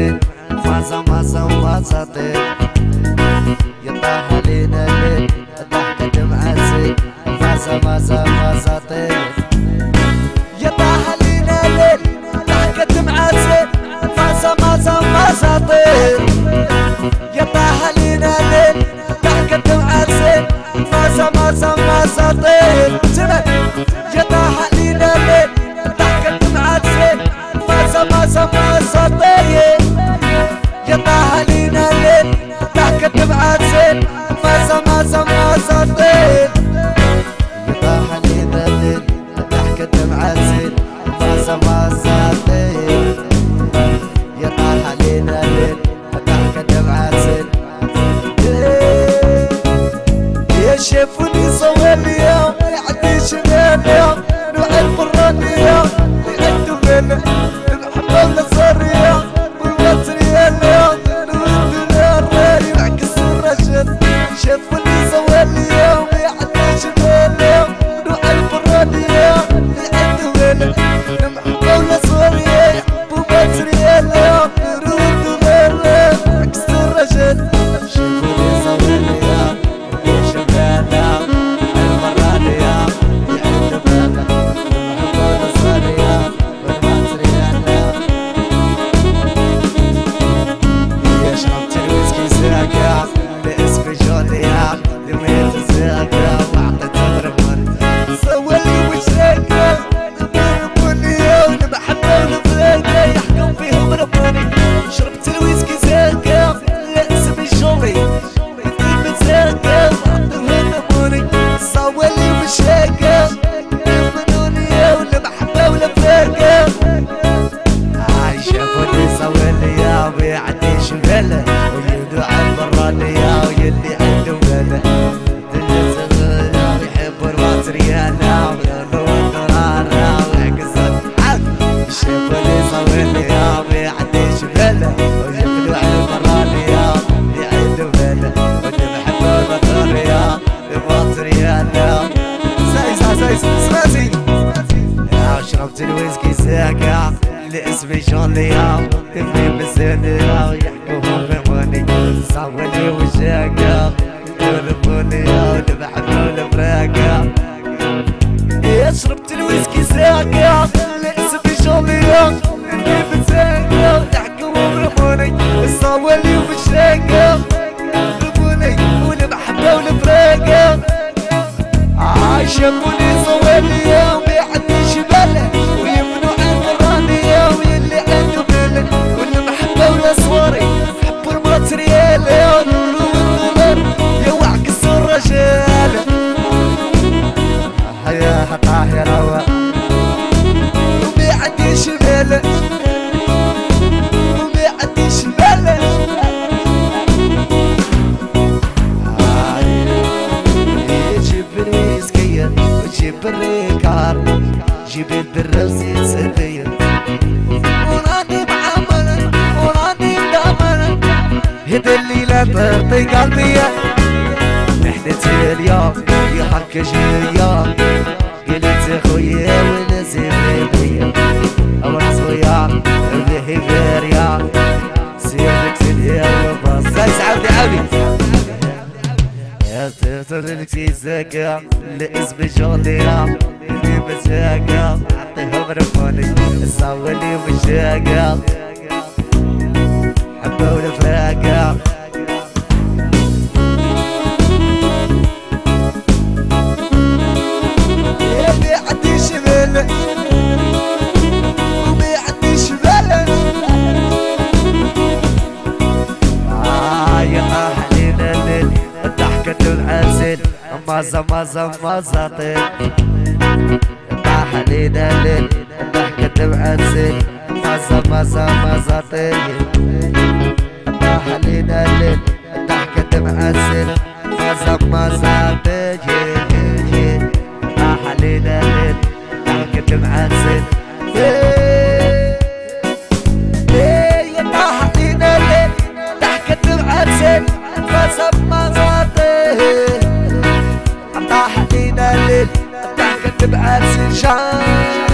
نفسي وعزم عزم وعزتي يطاح علينا الليل ضحكة معزي وعزم عزم وعزتي يطاح علينا الليل ضحكة معزي وعزم عزم وعزتي يطاح علينا الليل ضحكة معزي وعزم عزم وعزتي يطاح علينا الليل ضحكة معزي وعزم عزم وعزتي يطاح علينا الليل ضحكة معزي وعزم عزم وعزتي يطاح علينا الليل ضحكة معزي وعزم وعزتي يطاح علينا الليل ضحكة معزي يا شافوني صواليا يعدي شماليا نوع القرانية اللي عندو بالي المحبة النصرية شربت الويسكي ساقع لاسمي جوليا اللي بزانية يحكوها غيروني صولي وشاقع يضربوني ونبحثوا البراقع يا شربت الويسكي ساقع لاسمي جوليا اللي بزانية يحكوها غيروني صولي وشاقع يضربوني ونبحثوا البراقع عاشقوني صولي ويبنوا القرانية ويا اللي عنده بالك واللي محبة ولا صوري حبوا الماتريال يا نور والدولار يا وعكس الرجال حياها طاهرة وما عنديش بالك وما عنديش بالك جيب الويسكية وجيب الريكار جيب البر وزيد سدية وراني معاملة وراني مداملة هيد الليلة تعطي قلبية محنتي اليوم يا حكا جاية قلت خويا وانا زبيبية أول صغير اللي هي فارية سيرك سليا وباص زايز عاودي عاودي يا سيرتلك سيزاكا اللي اسمي جوليا اللي بزاكا عطيهم رفوني صولي وشاكا حبة ونفاكا يا ما عنديش بالك وما عنديش بالك يا طاح علينا الليل ضحكة معزل مازا مازا مازاطي طاح علينا الليل ضحكة معزل مازا مازا مازاطي طاح علينا الليل ضحكة معزل مازا مازاطي طاح علينا الليل ضحكة معزل يا طاح علينا الليل ضحكة معزل مازا مازاطي طاح علينا الليل ضحكة معزل شان.